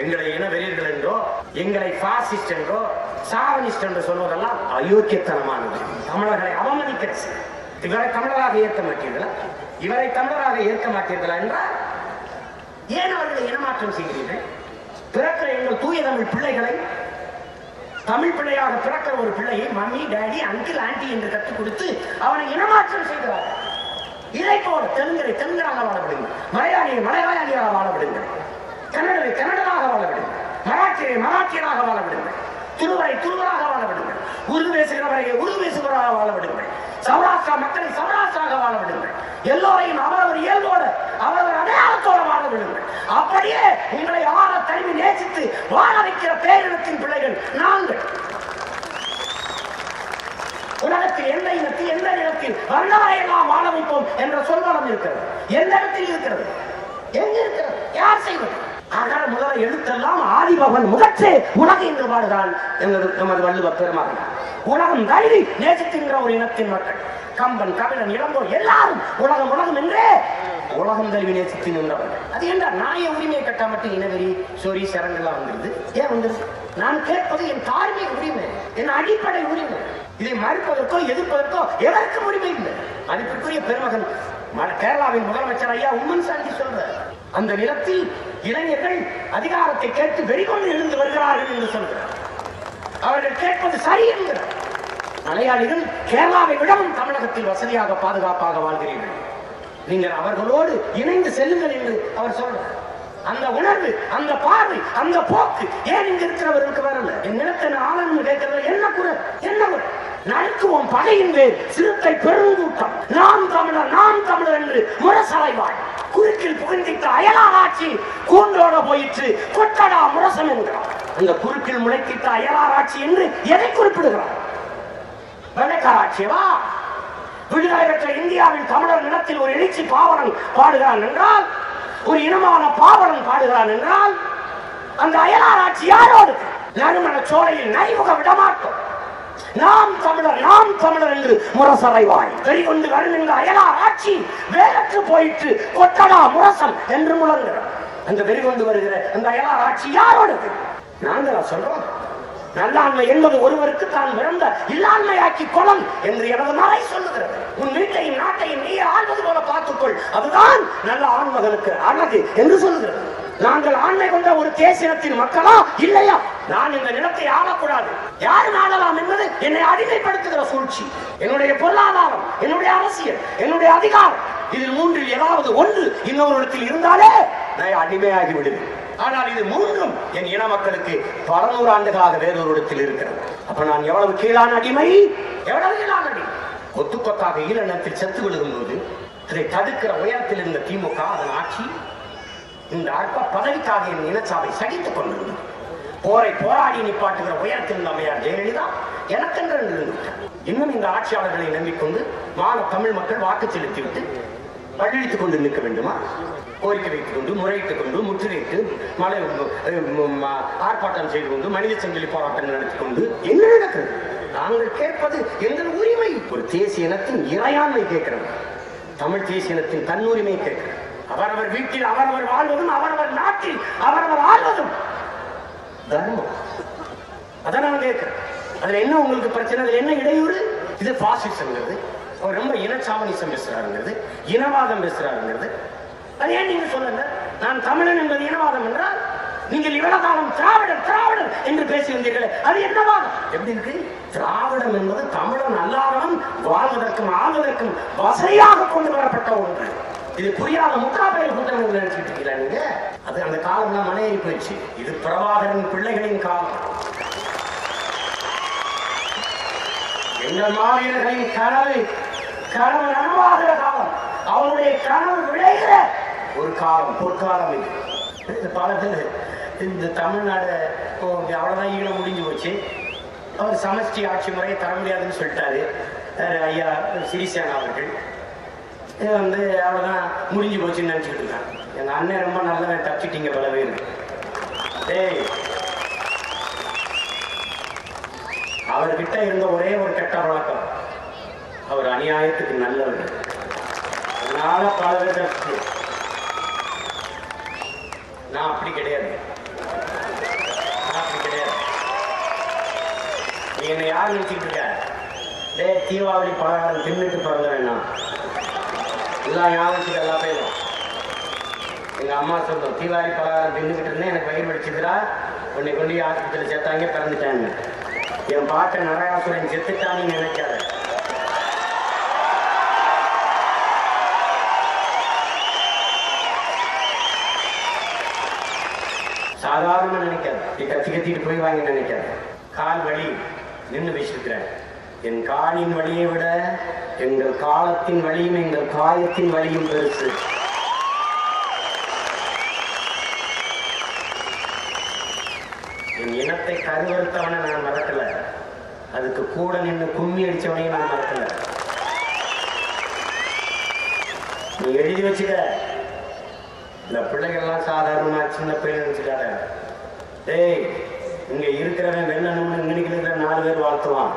எங்களை இனவெறியர்கள் என்றோ, எங்களை பாசிஸ்ட் என்றோ, சாவனிஸ்ட் என்று சொல்வதெல்லாம் அயோக்கியத்தனமானது. தமிழர்களை அவமதிக்கிறது. இவரை தமிழராக ஏற்க மாட்டீர்களா? இவரை தமிழராக ஏற்க மாட்டீர்களா என்றால் ஏன் அவர்களை இனமாற்றம் செய்கிறீர்கள்? பிறக்கிற எங்கள் தூய தமிழ் பிள்ளைகளை தமிழ் பிள்ளையாக பிறக்கிற ஒரு பிள்ளையை மம்மி, டாடி, அங்கிள், ஆண்டி என்று கற்றுக் கொடுத்து அவனை இனமாற்றம் செய்கிறார்கள். இதை போல தெலுங்கரை தெலுங்கராக வாழப்படுங்கள், மலையாளியை மலையாளியாக வாழப்படுங்கள், கன்னடரை கன்னடராக வாழப்படுங்கள், மராட்டியை மராட்டியராக வாழப்படுங்கள், திருவரை திருவராக வாழப்படுங்கள், உருது பேசுகிறவரை உருது பேசுபவராக வாழப்படுங்கள், சௌராஷ்டிரா மக்களை சௌராஷ்டிராக வாழப்படுங்கள், எல்லோரையும் அவரவர் இயல்போடு அவரவர் அடையாளத்தோடு வாழ விடுங்கள். அப்படியே உங்களை ஆற தனிமை நேசித்து வாழ வைக்கிற பேரினத்தின் பிள்ளைகள் நாங்கள். உலகத்தில் எந்த இனத்தில் எந்த இடத்தில் வந்தாரை எல்லாம் வாழ வைப்போம் என்ற சொல்வனம் இருக்கிறது. எந்த இடத்தில் இருக்கிறது? எங்க இருக்கிறது? யார் செய்வது? அகர முதல எழுத்தெல்லாம் ஆதிபகவன் முதற்றே உலக என்று வாடுகிறான் நமது வள்ளுவ பெருமகன். உலகம் தழுவி நேசிக்கின்ற ஒரு இனத்தின் மக்கள் கம்பன், கபிலன், இளங்கோன் எல்லாரும் உலகம் உலகம் என்றே உலகம் தழுவி நேசித்து நின்றவர்கள். அது என்றால் நாய உரிமையை கட்ட மட்டும் இனவெறி சொறி சரங்கெல்லாம் வந்துருது. ஏன் வந்துருது? நான் கேட்பது என் தார்மீக உரிமை, என் அடிப்படை உரிமை. இதை மறுப்பதற்கோ எதிர்ப்பதற்கோ எதற்கும் உரிமை இல்லை. அதற்குரிய பெருமகன் கேரளாவின் முதலமைச்சர் ஐயா உம்மன்சாண்டி சொல்றார், அந்த நிலத்தில் இளைஞர்கள் அதிகாரத்தை கேட்டு வெறிகொண்டு எழுந்து வருகிறார்கள் என்று சொல்கிறார். அவர்கள் கேட்பது சரி என்கிறார். மலையாளிகள் கேரளாவை விடவும் தமிழகத்தில் வசதியாக பாதுகாப்பாக வாழ்கிறீர்கள், நீங்கள் அவர்களோடு இணைந்து செல்லுங்கள் என்று அவர் சொல்றார். அந்த உணர்வு, அந்த பார்வை, அந்த போக்கு ஏன் இங்கு இருக்கிறவர்களுக்கு வரல? என் நிலத்தை ஆளுநர் கேட்கிறது என்ன குரல்? என்ன குரல்? நடுக்குவோம் பகையின் வேர் சிறுத்தை பெருங்கூட்டம், நாம் தமிழர் நாம் தமிழர் என்று முரசலைவாய் குறுக்கில் புகுந்திட்ட அயலார் ஆட்சி கூண்டோட போயிற்று கொட்டடா முரசம் என்கிறார். அந்த குறுக்கில் முளைத்திட்ட அயலார் ஆட்சி என்று எதை குறிப்பிடுகிறார்? வெள்ளைக்காராட்சியவா? விடுதலை பெற்ற இந்தியாவின் தமிழர் நிலத்தில் ஒரு எழுச்சி பாவரன் பாடுகிறான் என்றால், ஒரு இனமான பாவரன் பாடுகிறான் என்றால், அந்த அயலார் ஆட்சி யாரோடு? நறுமண சோலையில் நைமுக விடமாட்டோம், நாம் தமிழர் நாம் தமிழர் என்று முரசறைவாய் வெறிகொண்டு வரும் என்ற அயலார் ஆட்சி வேலற்று போயிற்று கொட்டடா முரசம் என்று முழங்குகிறார். அந்த வெறிகொண்டு வருகிற அந்த அயலார் ஆட்சி யாரோடு? நாங்களா சொல்றோம்? நல்லாண்மை என்பது ஒருவருக்கு தான் பிறந்த இல்லாண்மையாக்கி கொலம் என்று எனது மறை சொல்லுகிறது. உன் வீட்டையும் நாட்டையும் நீ ஆள்வது போல பார்த்துக்கொள், அதுதான் நல்ல ஆண்மகனுக்கு அழகு என்று சொல்லுகிறது. நாங்கள் ஆண்மை கொண்ட ஒரு தேசியத்தின் மக்களா இல்லையா? நான் இந்த நிலத்தை ஆளக்கூடாது, யாரும் ஆளலாம் என்பது என்னை அடிமைப்படுத்துகிற சூழ்ச்சி. என்னுடைய பொருளாதாரம், என்னுடைய அரசியல், என்னுடைய அதிகாரம், இதில் மூன்றில் ஏதாவது ஒன்று இன்னொருத்தில் இருந்தாலே நான் அடிமையாகி விடுவேன். ஆனால் இது மூன்றும் என் இன மக்களுக்கு 100 ஆண்டுகளாக வேறொருத்தில் இருக்கிறது. அப்ப நான் எவ்வளவு கீழான அடிமை, எவ்வளவு கீழான அடிமை. கொத்து கொத்தாக ஈழத்தில் செத்து விழுகும் போது இதை தடுக்கிற உயரத்தில் இருந்த திமுக அதன் ஆட்சி இந்த அற்ப பதவிக்காக என் இனச்சாவை சகித்துக் கொண்டிருந்தது. போரை போராடி நிப்பாட்டுகிற உயரத்தில் இருந்த அம்மையார் ஜெயலலிதா எனக்கென்று இருந்துவிட்டார். இன்னும் இந்த ஆட்சியாளர்களை நம்பிக்கொண்டு மாநில தமிழ் மக்கள் வாக்கு செலுத்திவிட்டு பழித்துக் கொண்டு நிற்க வேண்டுமா? கோரிக்கை வைத்துக் கொண்டு, முறையிட்டுக் கொண்டு, முற்றுகையிட்டு, மலை ஆர்ப்பாட்டம் செய்து கொண்டு, மனித சங்கிலி போராட்டங்கள் நடத்திக் கொண்டு என்ன நடக்கிறது? நாங்கள் கேட்பது எங்கள் உரிமை. ஒரு தேசிய இனத்தின் இறையாண்மை கேட்கிறோம், தமிழ் தேசிய இனத்தின் தன்னுரிமை கேட்கிறோம். அவரவர் வீட்டில் அவரவர் வாழ்வதும் அவரவர் நாட்டில் அவரவர் ஆழ்வதும் தர்மம். அதை நான் கேட்கிறேன். அதுல என்ன உங்களுக்கு பிரச்சனை? அதுல என்ன இடையூறு? இது பாசிசம்ங்கிறது, அவர் ரொம்ப இனச்சாவனிசம் பேசுறாருங்கிறது, இனவாதம் பேசுறாருங்கிறது. அது ஏன் நீங்க சொல்லுங்க? நான் தமிழன் என்பது இனவாதம் என்றால், நீங்கள் இவ்வளவுதான் திராவிடர் திராவிடர் என்று பேசுகின்றீர்களே, அது என்னவாதம்? எப்படி இருக்கு? திராவிடம் என்பது தமிழன் அல்லாதவன் வாழ்வதற்கும் ஆள்வதற்கும் வசதியாக கொண்டு வரப்பட்ட ஒன்று. இது புரியாத முக்காப்பையில் கூட்டம் நினைச்சுட்டு இருக்கீங்களா நீங்க? அது அந்த காலம் தான் மலையேறி போயிடுச்சு. இது பிரபாகரன் பிள்ளைகளின் காலம், எங்கள் மாவீரர்களின் கனவு கனவு நனவாகிற காலம், அவருடைய கனவு விளைகிற ஒரு காலம், பொற்காலம் இது. பல பேர் இந்த தமிழ்நாடு அவ்வளவுதான் ஈழ முடிஞ்சு போச்சு, அவர் சமஷ்டி ஆட்சி முறையை தர முடியாதுன்னு சொல்லிட்டாரு ஐயா சிறிசேனா அவர்கள். இது வந்து அவ்வளவுதான் முடிஞ்சு போச்சுன்னு நினைச்சுட்டு இருக்காங்க. எங்க அண்ணன் ரொம்ப நல்லா தப்பிச்சிட்டீங்க பல பேர். ஏய், அவர்கிட்ட இருந்த ஒரே ஒரு கெட்ட பழக்கம், அவர் அநியாயத்துக்கு நல்லவர். அதனால பல பேர் நான் அப்படி கிடையாது. யார் வச்சுக்கிட்டு இருக்க? தீபாவளி பலகாரம் தின்னுட்டு பிறந்த வேணாம், எல்லாம் ஞாபகத்துக்கு எல்லாம் போயிடும். எங்கள் அம்மா சொல்லும், தீபாவளி பலகாரம் தின்னுக்கிட்டு இருந்தேன், எனக்கு வயிறு வடிச்சுக்கிறா, உன்னை கொண்டு ஆஸ்பத்திரியில் சேர்த்தாங்க, பிறந்துட்டாங்க. என் பாட்டை நரகாசுரன் செத்துட்டான்னு நினைக்காத. சாதாரணமாக நினைக்காது, நீ கத்தி கத்திட்டு போய் வாங்கி நினைக்காது. கால் வழி நின்று பேசியிருக்கிறேன். என் காலின் வழியை விட எங்கள் காலத்தின் வழியும் எங்கள் காயத்தின் வழியும் பெருசு. என் இனத்தை கருவறுத்தவனை நான் மறக்கல, அதுக்கு கூட நின்று கும்மி அடித்தவனையும் நான் மறக்கல. நீ எழுதி வச்சுக்க, இந்த பிள்ளைகள்லாம் சாதாரணமா சின்ன பிள்ளைங்க நினைச்சுக்காத. டேய், இங்க இருக்கிறவன் வெள்ளணும்னு நினைக்கிற 4 பேர் வாழ்த்துவான்,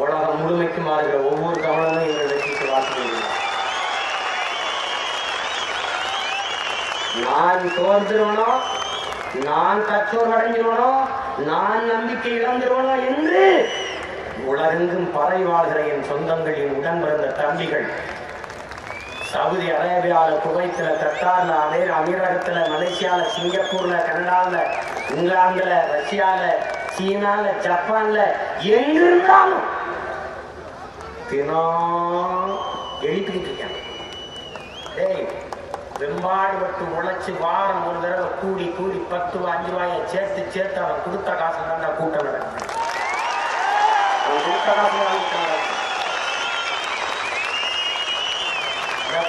உலகம் முழுமைக்கும் வாழ்கிற ஒவ்வொரு தமிழனும் இவரை வாழ்த்து. நான் தோன்றுவனோ, நான் தற்சோர் அடைஞ்சிருவனோ, நான் நம்பிக்கை இழந்துருவனோ என்று உலகெங்கும் பறை வாழ்கிற என் சொந்தங்கள், என் உடன் பிறந்த தம்பிகள், சவுதி அரேபியாவில், குவைத்தில், கத்தாரில், அமீரகத்தில், மலேசியாவில், சிங்கப்பூரில், கனடாவில், இங்கிலாந்தில், ரஷ்யாவில், சீனாவில், ஜப்பானில், எங்கு இருந்தாலும் தினம் எழுப்பிக்கிட்டு இருக்கேன். டேய், வெம்பாடுபட்டு உழைச்சி வாரம் ஒரு தடவை கூடி கூடி 10 ரூபாய் 5 ரூபாயை சேர்த்து சேர்த்து அவன் கொடுத்த காசு தாண்டா கூட்டம் நடக்கும். அவன் கொடுத்த காசு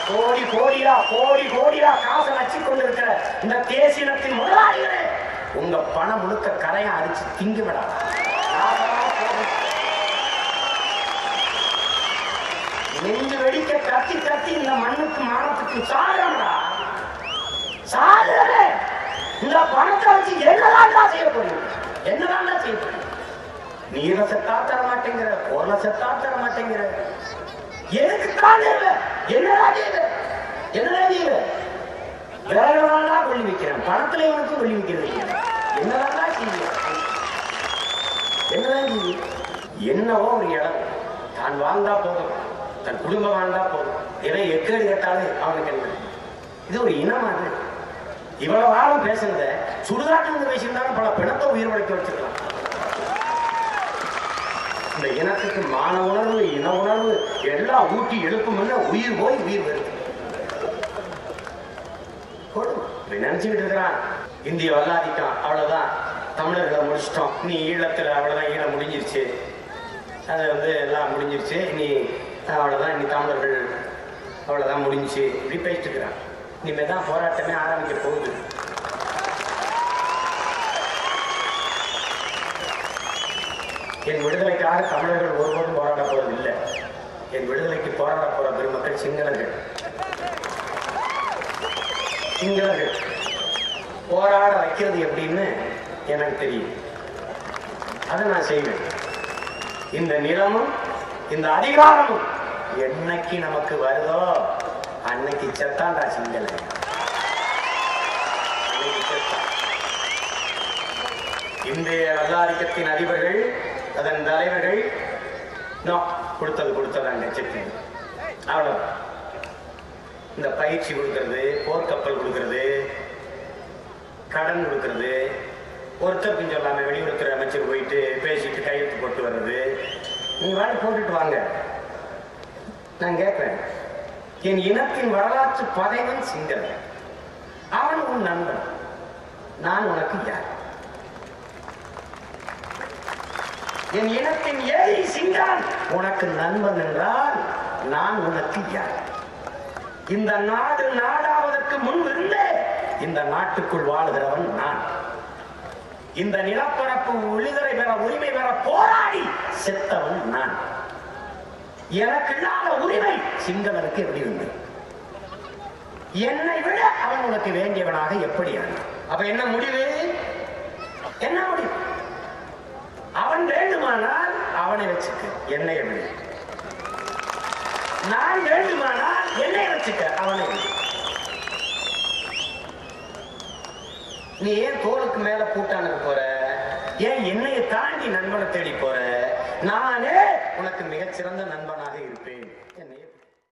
கோடி கோடியா கோடி கோடியா காசை வச்சு கொண்டிருக்கிற இந்த தேசியத்தின் முதலாளிகளே, உங்க பணம் முழுக்க கரையை அடிச்சு திங்கி விடா. நெஞ்சு வெடிக்க கத்தி கத்தி இந்த மண்ணுக்கு மானத்துக்கு சாகடா சாகே. இந்த பணத்தை வச்சு என்னதான் செய்யப்படும், என்னதான் செய்யப்படும்? நீரை செத்தா தர மாட்டேங்கிற, பொருளை செத்தா தர மாட்டேங்கிற, எதுக்குத்தான் என்னதான் கொள்ளி வைக்கிறேன்? பணத்துல இவனுக்கு கொள்ளி வைக்கிறது என்னதான் செய்ய? என்னதான் என்னவோ ஒரு இடம் தான் வாழ்ந்தா போதும், தன் குடும்பம் வாழ்ந்தா போதும், எதை எக்கேடு கேட்டாலும் அவனுக்கு என்ன? இது ஒரு இனமானது. இவ்வளவு வாரம் பேசுறத சுடுகாட்டு பேசியிருந்தாலும் பல பிணத்தை உயிர் உழைக்க வச்சிருக்கலாம். இந்த இனத்துக்கு மான உணர்வு, இன உணர்வு எல்லாம் ஊட்டி எழுப்பும். உயிர் போய் உயிர் வருது. நினைச்சுக்கிட்டு இருக்கிறான் இந்திய வல்லாதிக்கான், அவ்வளவுதான் தமிழர்களை முடிச்சிட்டோம், நீ ஈழத்துல அவ்வளவுதான், ஈழம் முடிஞ்சிருச்சு, அது வந்து எல்லாம் முடிஞ்சிருச்சு, நீ அவ்வளவுதான், நீ தமிழர்கள் அவ்வளவுதான் முடிஞ்சிச்சு இப்படி பேசிட்டு இருக்கிறான். இனிமேதான் போராட்டமே ஆரம்பிக்க போகுது. என் விடுதலைக்காக தமிழர்கள் ஒருபோதும் போராட போறது இல்லை. என் விடுதலைக்கு போராட போற பெருமக்கள் சிங்களர்கள். சிங்களர்கள் போராட வைக்கிறது எப்படின்னு எனக்கு தெரியும், அதை நான் செய்வேன். இந்த நிலமும் இந்த அதிகாரமும் என்னைக்கு நமக்கு வருதோ அன்னைக்கு செத்தாண்டா சிங்களர்கள். இந்திய வல்லாதிக்கத்தின் அதிபர்கள், அதன் தலைவர்கள் கொடுத்தது கொடுத்ததாங்க செக். அவ்வளவு இந்த பயிற்சி கொடுக்கறது, போர்க்கப்பல் கொடுக்கறது, கடன் கொடுக்கறது, ஒருத்தருக்கும் சொல்லாம வெளியுறவுத்துறை அமைச்சர் போயிட்டு பேசிட்டு கையெழுத்து போட்டு வர்றது, நீங்க வாடி போட்டுட்டு வாங்க. நான் கேட்கிறேன், என் இனத்தின் வரலாற்று பகைவன் சிங்கள, அவன் உன் நண்பன், நான் உனக்கு யார்? என் இனத்தின் ஏழை சிங்கான் உனக்கு நண்பன் என்றால் நான் உனக்கு யார்? இந்த நாடு நாடாவதற்கு முன்பு இருந்தே இந்த நாட்டுக்குள் வாழ்கிறவன் நான். இந்த நிலப்பரப்பு விடுதலை பெற, உரிமை பெற போராடி செத்தவன் நான். எனக்கு இல்லாத உரிமை சிங்களருக்கு எப்படி உண்டு? என்னை விட அவன் உனக்கு வேண்டியவனாக எப்படி ஆனான்? அப்ப என்ன முடிவு? என்ன முடிவு? அவன் வேண்டுமானால் அவனை வச்சுக்க, என்னை விடு. நான் வேண்டுமானால் என்னை வச்சுக்க, அவனை விடு. நீ ஏன் தோலுக்கு மேல கூட்டானுக்கு போற? ஏன் என்னைய தாண்டி நண்பனை தேடி போற? நானே உனக்கு மிகச்சிறந்த நண்பனாக இருப்பேன்.